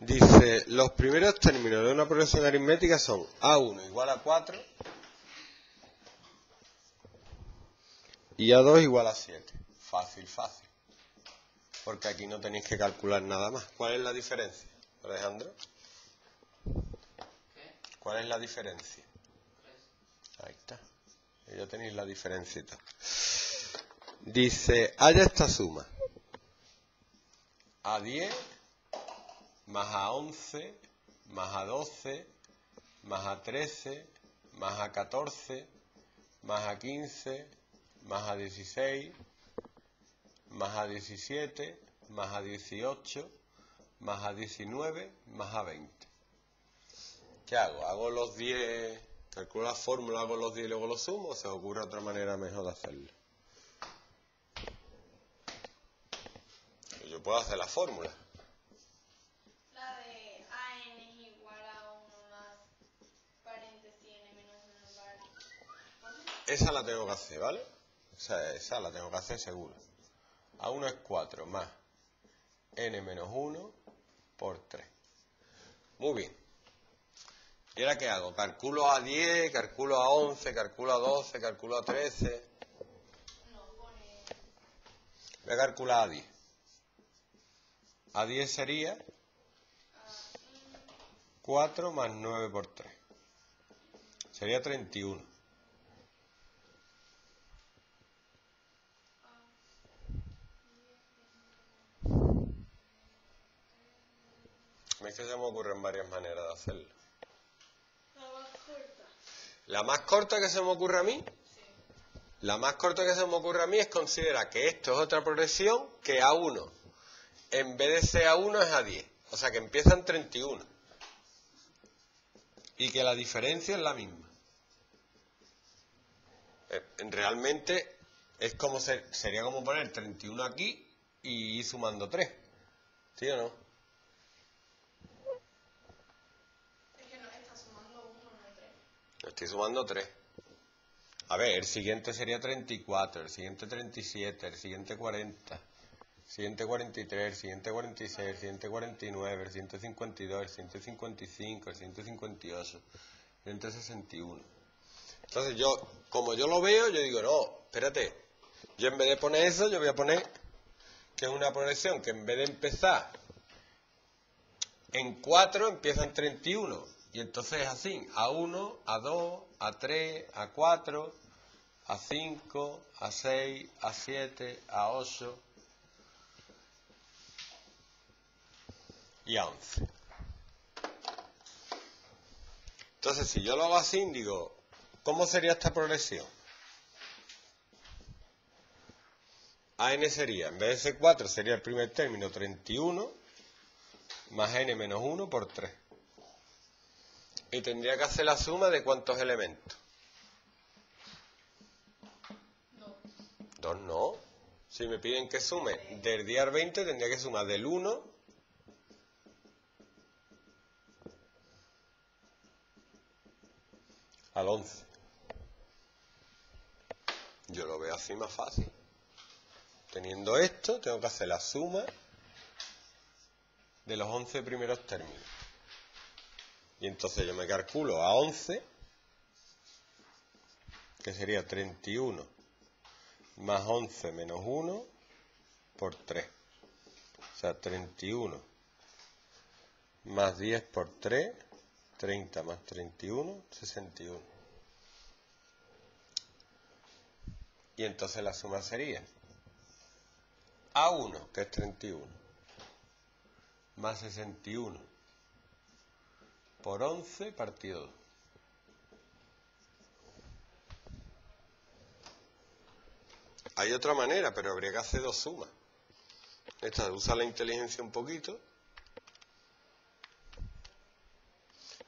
Dice, los primeros términos de una progresión aritmética son A1 igual a 4 y A2 igual a 7. Fácil, fácil. Porque aquí no tenéis que calcular nada más. ¿Cuál es la diferencia, Alejandro? ¿Cuál es la diferencia? Ahí está. Ya tenéis la diferencia y tal. Dice, haya esta suma. A10 más A11 más A12 más A13 más A14 más A15 más A16 más A17 más A18 más A19 más A20. ¿Qué hago? Hago los 10, calculo la fórmula, hago los 10 y luego los sumo, o se ocurre otra manera mejor de hacerlo. Yo puedo hacer la fórmula. La de AN es igual a 1 más paréntesis N menos 1 bar. Esa la tengo que hacer, ¿vale? O sea, esa la tengo que hacer seguro. A1 es 4 más N menos 1 por 3. Muy bien. ¿Y ahora qué hago? Calculo A10, calculo A11, calculo A12, calculo A13. Voy a calcular A10. A10 sería 4 más 9 por 3. Sería 31. Es que se me ocurren varias maneras de hacerlo. La más corta que se me ocurre a mí, sí. La más corta que se me ocurre a mí es considerar que esto es otra progresión, que A1 en vez de ser A1 es A10. O sea que empiezan 31. Y que la diferencia es la misma. Realmente es como sería como poner 31 aquí y ir sumando 3. ¿Sí o no? Estoy sumando 3. A ver, el siguiente sería 34, el siguiente 37, el siguiente 40, el siguiente 43, el siguiente 46, el siguiente 49, el siguiente 52, el siguiente 55, el siguiente 58, el siguiente 61. Entonces yo, como yo lo veo, yo digo, no, espérate, yo en vez de poner eso, yo voy a poner que es una progresión que en vez de empezar en 4, empieza en 31. Y entonces es así, A1, A2, A3, A4, A5, A6, A7, A8 y A11. Entonces si yo lo hago así, digo, ¿cómo sería esta progresión? AN sería, en vez de C4 sería el primer término 31 más N menos 1 por 3. Y tendría que hacer la suma de ¿cuántos elementos? 2 no. Si me piden que sume del día al 20, tendría que sumar del 1 al 11. Yo lo veo así más fácil. Teniendo esto, tengo que hacer la suma de los 11 primeros términos. Y entonces yo me calculo A11, que sería 31 más 11 menos 1 por 3. O sea, 31 más 10 por 3, 30 más 31, 61. Y entonces la suma sería A1, que es 31, más 61. Por 11 partido 2. Hay otra manera, pero habría que hacer dos sumas. Esta usa la inteligencia un poquito.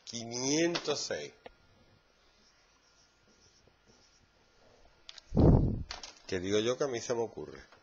506. Que digo yo que a mí se me ocurre.